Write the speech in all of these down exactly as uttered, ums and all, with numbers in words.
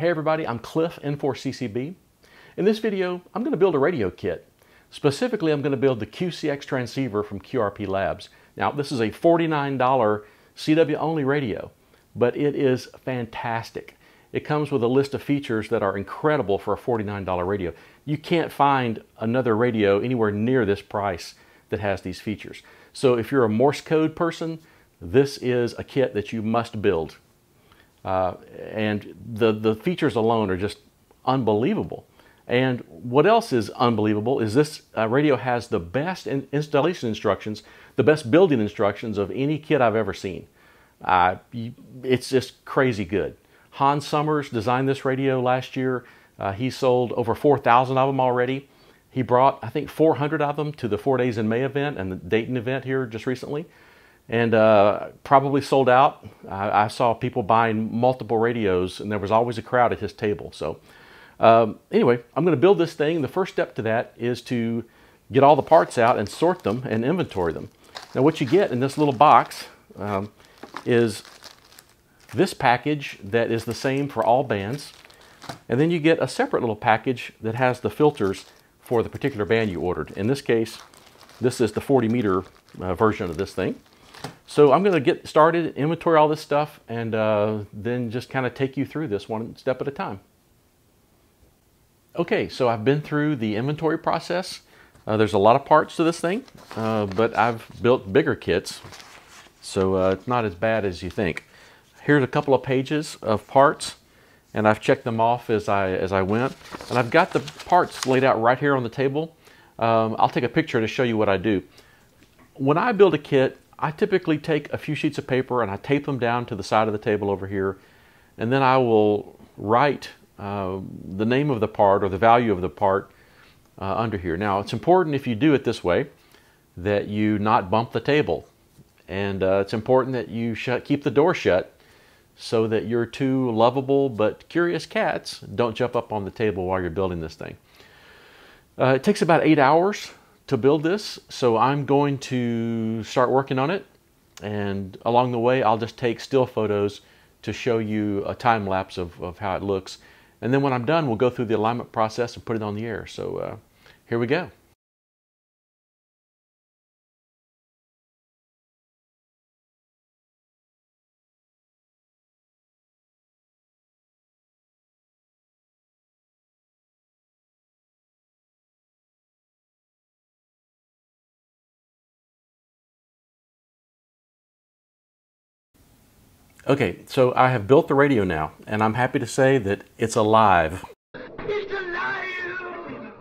Hey everybody, I'm Cliff, N four C C B. In this video, I'm going to build a radio kit. Specifically, I'm going to build the Q C X transceiver from Q R P Labs. Now, this is a forty-nine dollar C W only radio, but it is fantastic. It comes with a list of features that are incredible for a forty-nine dollar radio. You can't find another radio anywhere near this price that has these features. So if you're a Morse code person, this is a kit that you must build. Uh, and the, the features alone are just unbelievable. And what else is unbelievable is this uh, radio has the best in installation instructions, the best building instructions of any kit I've ever seen. Uh, it's just crazy good. Hans Summers designed this radio last year. Uh, he sold over four thousand of them already. He brought, I think, four hundred of them to the Four Days in May event and the Dayton event here just recently. And uh, probably sold out. I, I saw people buying multiple radios, and there was always a crowd at his table. So um, anyway, I'm going to build this thing. The first step to that is to get all the parts out and sort them and inventory them. Now what you get in this little box um, is this package that is the same for all bands. And then you get a separate little package that has the filters for the particular band you ordered. In this case, this is the forty meter uh, version of this thing. So I'm going to get started, inventory all this stuff, and uh, then just kind of take you through this one step at a time. Okay, so I've been through the inventory process. Uh, there's a lot of parts to this thing, uh, but I've built bigger kits, so uh, it's not as bad as you think. Here's a couple of pages of parts, and I've checked them off as I, as I went. And I've got the parts laid out right here on the table. Um, I'll take a picture to show you what I do. When I build a kit, I typically take a few sheets of paper and I tape them down to the side of the table over here, and then I will write uh, the name of the part or the value of the part uh, under here. Now it's important, if you do it this way, that you not bump the table, and uh, it's important that you shut, keep the door shut so that your two lovable but curious cats don't jump up on the table while you're building this thing. Uh, it takes about eight hours to build this, so I'm going to start working on it, and along the way I'll just take still photos to show you a time lapse of, of how it looks, and then when I'm done we'll go through the alignment process and put it on the air. So uh, here we go. Okay, so I have built the radio now, and I'm happy to say that it's alive. It's alive!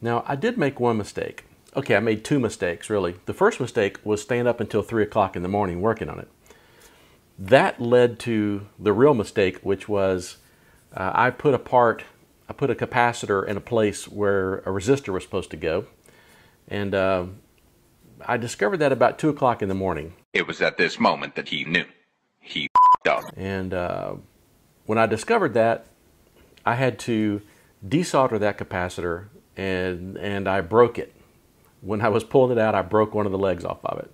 Now, I did make one mistake. Okay, I made two mistakes, really. The first mistake was staying up until three o'clock in the morning working on it. That led to the real mistake, which was uh, I put a part, I put a capacitor in a place where a resistor was supposed to go, and uh, I discovered that about two o'clock in the morning. It was at this moment that he knew. He f***ed up. And uh, when I discovered that, I had to desolder that capacitor, and and I broke it. When I was pulling it out, I broke one of the legs off of it.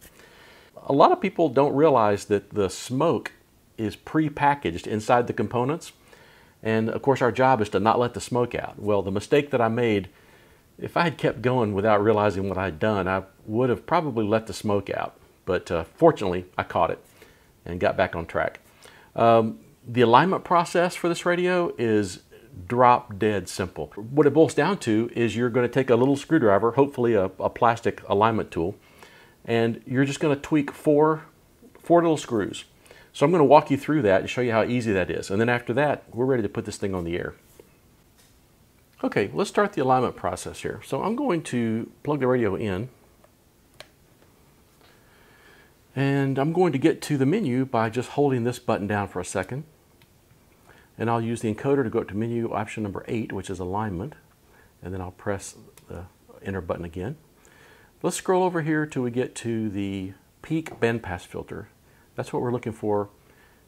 A lot of people don't realize that the smoke is pre-packaged inside the components, and of course our job is to not let the smoke out. Well, the mistake that I made, if I had kept going without realizing what I'd done, I would have probably let the smoke out, but uh, fortunately I caught it and got back on track. Um, the alignment process for this radio is drop dead simple. What it boils down to is you're going to take a little screwdriver, hopefully a, a plastic alignment tool, and you're just going to tweak four, four little screws. So I'm going to walk you through that and show you how easy that is. And then after that, we're ready to put this thing on the air. Okay, let's start the alignment process here. So I'm going to plug the radio in, and I'm going to get to the menu by just holding this button down for a second. And I'll use the encoder to go up to menu option number eight, which is alignment. And then I'll press the enter button again. Let's scroll over here till we get to the peak bandpass filter. That's what we're looking for.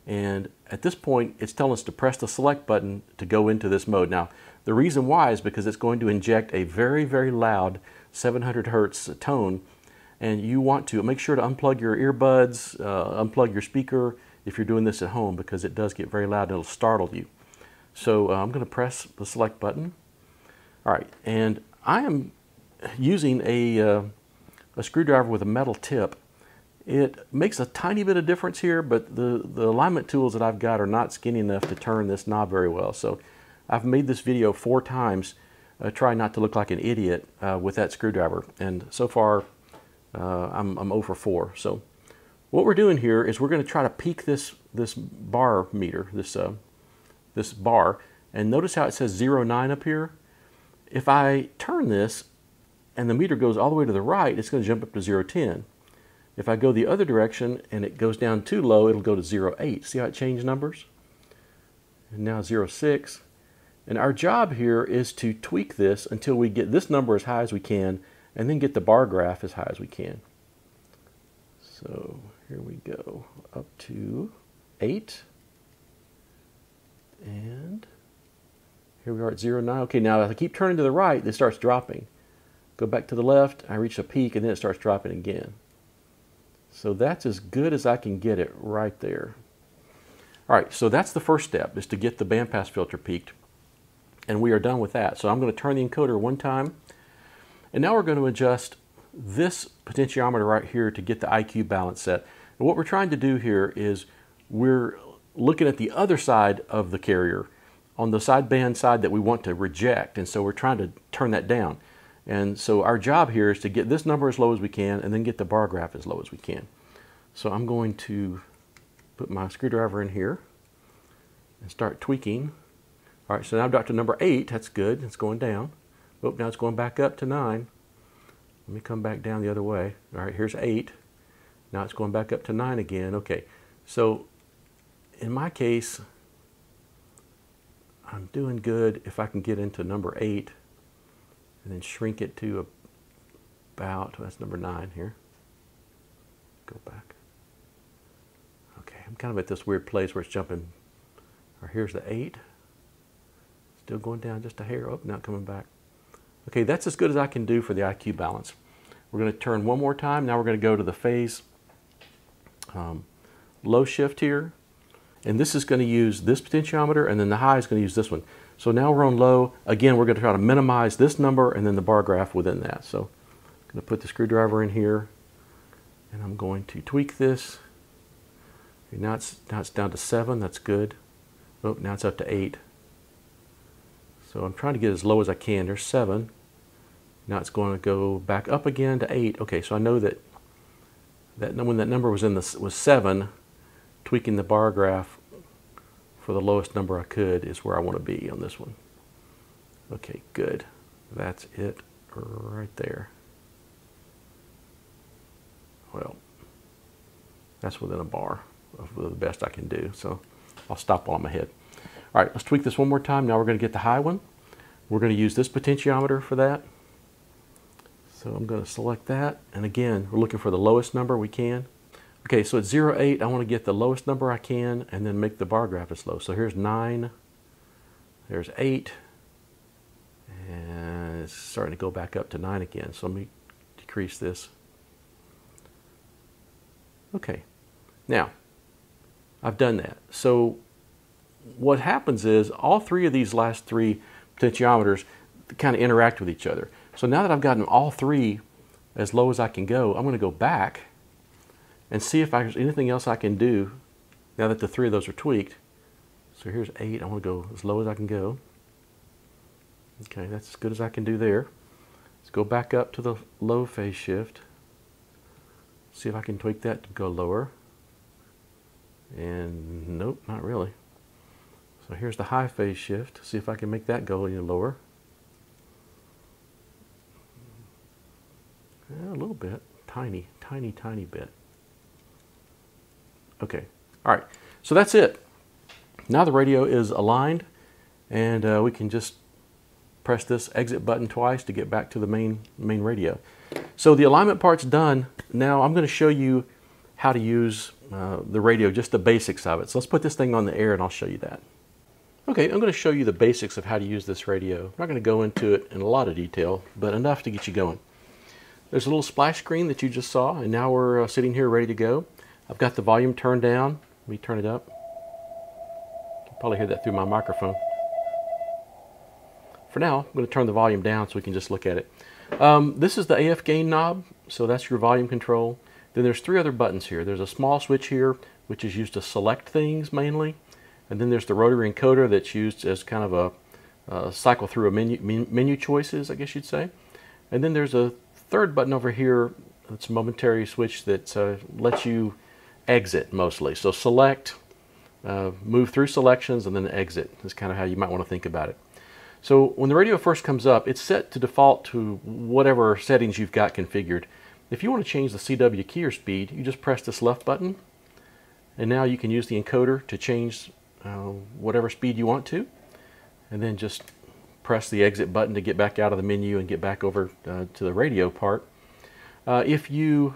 And at this point, it's telling us to press the select button to go into this mode. Now, the reason why is because it's going to inject a very, very loud seven hundred hertz tone, and you want to make sure to unplug your earbuds, uh, unplug your speaker if you're doing this at home, because it does get very loud and it'll startle you. So uh, I'm going to press the select button. All right, and I am using a, uh, a screwdriver with a metal tip. It makes a tiny bit of difference here, but the, the alignment tools that I've got are not skinny enough to turn this knob very well. So I've made this video four times uh, trying not to look like an idiot uh, with that screwdriver. And so far, uh, I'm, I'm zero for four. So what we're doing here is we're going to try to peak this, this bar meter, this, uh, this bar. And notice how it says zero nine up here. If I turn this and the meter goes all the way to the right, it's going to jump up to zero ten. If I go the other direction and it goes down too low, it'll go to zero eight. See how it changed numbers? And now zero six. And our job here is to tweak this until we get this number as high as we can and then get the bar graph as high as we can. So here we go, up to eight. And here we are at zero nine. Okay, now if I keep turning to the right, it starts dropping. Go back to the left, I reach a peak, and then it starts dropping again. So that's as good as I can get it right there. All right, so that's the first step, is to get the bandpass filter peaked. And we are done with that. So I'm going to turn the encoder one time. And now we're going to adjust this potentiometer right here to get the I Q balance set. And what we're trying to do here is we're looking at the other side of the carrier, on the sideband side that we want to reject. And so we're trying to turn that down. And so our job here is to get this number as low as we can and then get the bar graph as low as we can. So I'm going to put my screwdriver in here and start tweaking. All right, so now I've got to number eight. That's good. It's going down. Oh, now it's going back up to nine. Let me come back down the other way. All right, here's eight. Now it's going back up to nine again. Okay, so in my case, I'm doing good if I can get into number eight. And then shrink it to about, that's number nine here. Go back. Okay, I'm kind of at this weird place where it's jumping. Or here's the eight. Still going down just a hair. Oh, not coming back. Okay, that's as good as I can do for the I Q balance. We're going to turn one more time. Now we're going to go to the phase um, low shift here. And this is going to use this potentiometer, and then the high is going to use this one. So now we're on low. Again, we're going to try to minimize this number and then the bar graph within that. So I'm going to put the screwdriver in here, and I'm going to tweak this. Okay, now, it's, now it's down to seven. That's good. Oh, now it's up to eight. So I'm trying to get as low as I can. There's seven. Now it's going to go back up again to eight. Okay, so I know that, that when that number was in the, was seven, tweaking the bar graph for the lowest number I could is where I want to be on this one. Okay, good. That's it right there. Well, that's within a bar of the best I can do, so I'll stop while I'm ahead. All right, let's tweak this one more time. Now we're going to get the high one. We're going to use this potentiometer for that. So I'm going to select that, and again, we're looking for the lowest number we can. Okay, so at zero eight, I want to get the lowest number I can and then make the bar graph as low. So here's nine, there's eight, and it's starting to go back up to nine again. So let me decrease this. Okay, now, I've done that. So what happens is all three of these last three potentiometers kind of interact with each other. So now that I've gotten all three as low as I can go, I'm going to go back and see if I, there's anything else I can do now that the three of those are tweaked. So here's eight. I want to go as low as I can go. Okay, that's as good as I can do there. Let's go back up to the low phase shift. See if I can tweak that to go lower. And nope, not really. So here's the high phase shift. See if I can make that go any lower. Yeah, a little bit. Tiny, tiny, tiny bit. Okay, all right, so that's it. Now the radio is aligned, and uh, we can just press this exit button twice to get back to the main, main radio. So the alignment part's done. Now I'm going to show you how to use uh, the radio, just the basics of it. So let's put this thing on the air, and I'll show you that. Okay, I'm going to show you the basics of how to use this radio. I'm not going to go into it in a lot of detail, but enough to get you going. There's a little splash screen that you just saw, and now we're uh, sitting here ready to go. I've got the volume turned down. Let me turn it up. You can probably hear that through my microphone. for now, I'm going to turn the volume down so we can just look at it. Um, this is the A F gain knob, so that's your volume control. Then there's three other buttons here. There's a small switch here, which is used to select things mainly. And then there's the rotary encoder that's used as kind of a uh, cycle through a menu, menu choices, I guess you'd say. And then there's a third button over here that's a momentary switch that uh, lets you exit mostly. So select, uh, move through selections, and then exit is kind of how you might want to think about it. So when the radio first comes up, it's set to default to whatever settings you've got configured. If you want to change the C W key or speed, you just press this left button, and now you can use the encoder to change uh, whatever speed you want to, and then just press the exit button to get back out of the menu and get back over uh, to the radio part. Uh, if you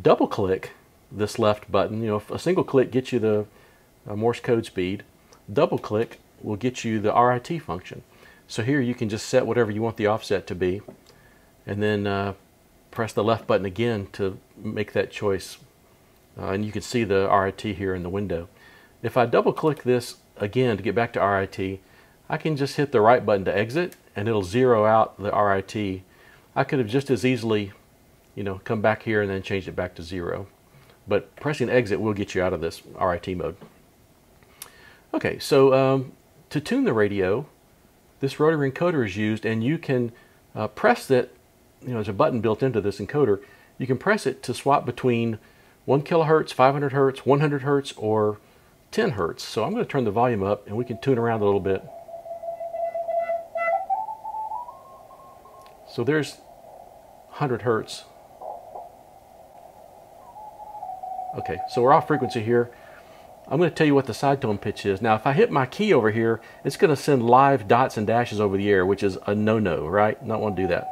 double click this left button, you know, if a single click gets you the uh, Morse code speed, double click will get you the R I T function. So here you can just set whatever you want the offset to be, and then uh, press the left button again to make that choice. Uh, and you can see the R I T here in the window. If I double click this again to get back to R I T, I can just hit the right button to exit and it'll zero out the R I T. I could have just as easily, you know, come back here and then change it back to zero. But pressing exit will get you out of this R I T mode. Okay, so um, to tune the radio, this rotary encoder is used, and you can uh, press it. You know, there's a button built into this encoder. You can press it to swap between one kilohertz, five hundred hertz, one hundred hertz, or ten hertz. So I'm going to turn the volume up, and we can tune around a little bit. So there's one hundred hertz. Okay, so we're off frequency here. I'm going to tell you what the side tone pitch is. Now, if I hit my key over here, it's going to send live dots and dashes over the air, which is a no-no, right? Not want to do that.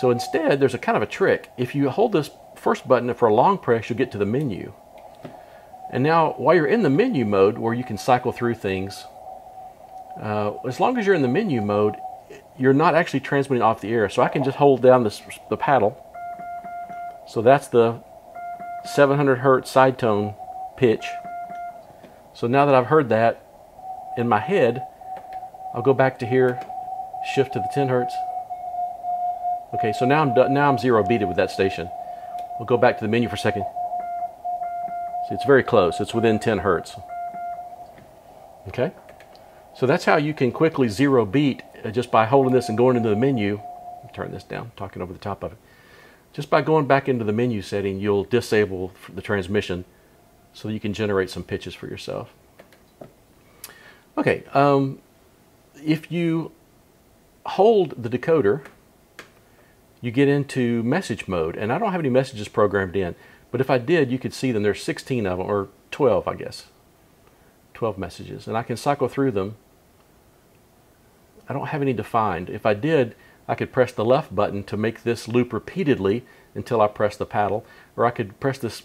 So instead, there's a kind of a trick. If you hold this first button for a long press, you'll get to the menu. And now, while you're in the menu mode, where you can cycle through things, uh, as long as you're in the menu mode, you're not actually transmitting off the air. So I can just hold down this, the paddle. So that's the seven hundred hertz side tone pitch. So now that I've heard that in my head, I'll go back to here, shift to the ten hertz. Okay, so now I'm, now I'm zero beated with that station. We'll go back to the menu for a second. See, it's very close. It's within ten hertz. Okay? So that's how you can quickly zero beat just by holding this and going into the menu. Turn this down, talking over the top of it. Just by going back into the menu setting, you'll disable the transmission so you can generate some pitches for yourself. Okay, um, if you hold the decoder, you get into message mode, and I don't have any messages programmed in, but if I did, you could see them. There's sixteen of them, or twelve, I guess, twelve messages, and I can cycle through them. I don't have any defined. If I did, I could press the left button to make this loop repeatedly until I press the paddle, or I could press this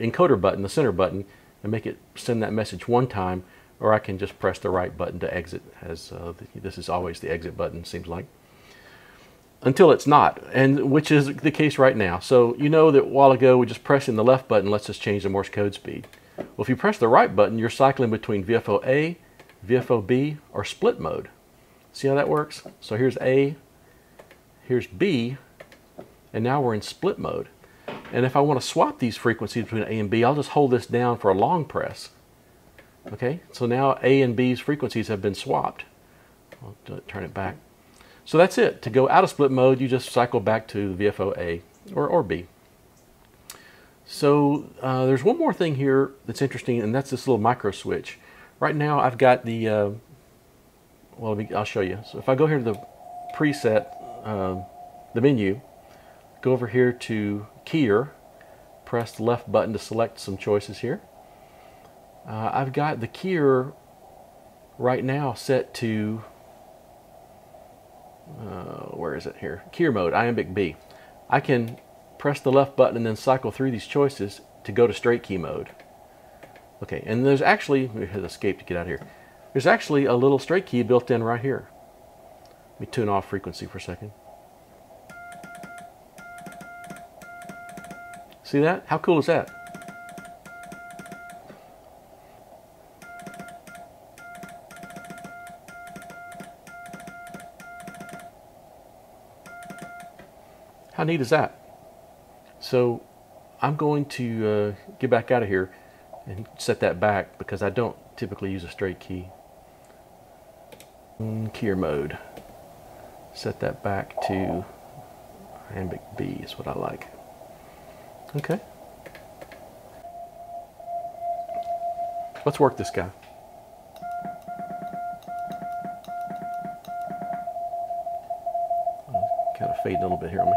encoder button, the center button, and make it send that message one time, or I can just press the right button to exit, as uh, this is always the exit button, seems like. Until it's not, and which is the case right now. So you know that a while ago we just pressing the left button lets us change the Morse code speed. Well, if you press the right button, you're cycling between V F O A, V F O B, or split mode. See how that works? So here's A, here's B, and now we're in split mode. And if I want to swap these frequencies between A and B, I'll just hold this down for a long press. Okay, so now A and B's frequencies have been swapped. I'll turn it back. So that's it. To go out of split mode, you just cycle back to the V F O A or, or B. So uh, there's one more thing here that's interesting, and that's this little micro switch. Right now I've got the, uh, well, let me, I'll show you. So if I go here to the preset, uh, the menu, go over here to keyer, press the left button to select some choices here. Uh, I've got the keyer right now set to Uh, where is it here? Keyer mode, Iambic B. I can press the left button and then cycle through these choices to go to straight key mode. Okay, and there's actually, let me hit escape to get out of here. There's actually a little straight key built in right here. Let me tune off frequency for a second. See that? How cool is that? How neat is that? So I'm going to uh, get back out of here and set that back because I don't typically use a straight key. Keyer mode. Set that back to Iambic B is what I like. Okay. Let's work this guy. Kind of fading a little bit here on me.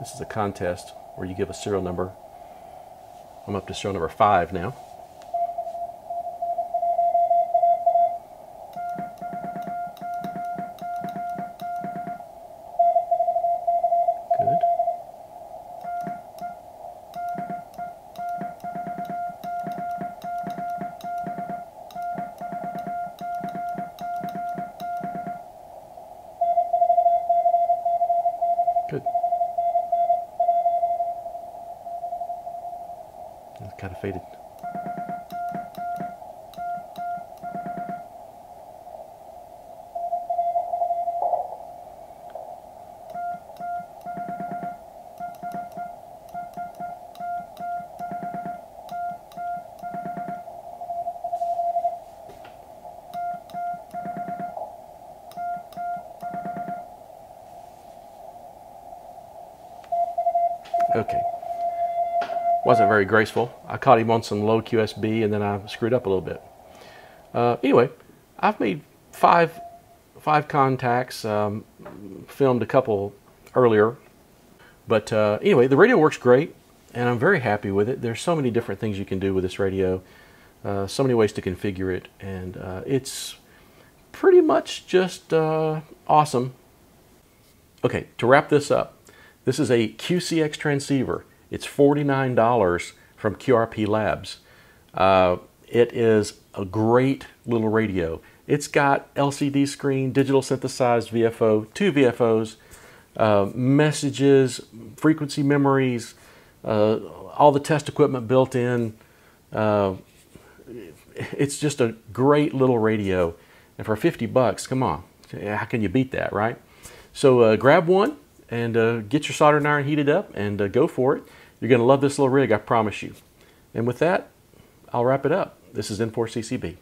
This is a contest where you give a serial number. I'm up to serial number five now. Kind of faded. Okay. Wasn't very graceful. I caught him on some low Q S B and then I screwed up a little bit. Uh, anyway, I've made five, five contacts, um, filmed a couple earlier. But uh, anyway, the radio works great and I'm very happy with it. There's so many different things you can do with this radio, uh, so many ways to configure it, and uh, it's pretty much just uh, awesome. Okay, to wrap this up, this is a Q C X transceiver. It's forty-nine dollars from Q R P Labs. Uh, it is a great little radio. It's got L C D screen, digital synthesized V F O, two V F Os, uh, messages, frequency memories, uh, all the test equipment built in. Uh, it's just a great little radio. And for fifty bucks, come on, how can you beat that, right? So uh, grab one and uh, get your soldering iron heated up and uh, go for it. You're going to love this little rig, I promise you. And with that, I'll wrap it up. This is N four C C B.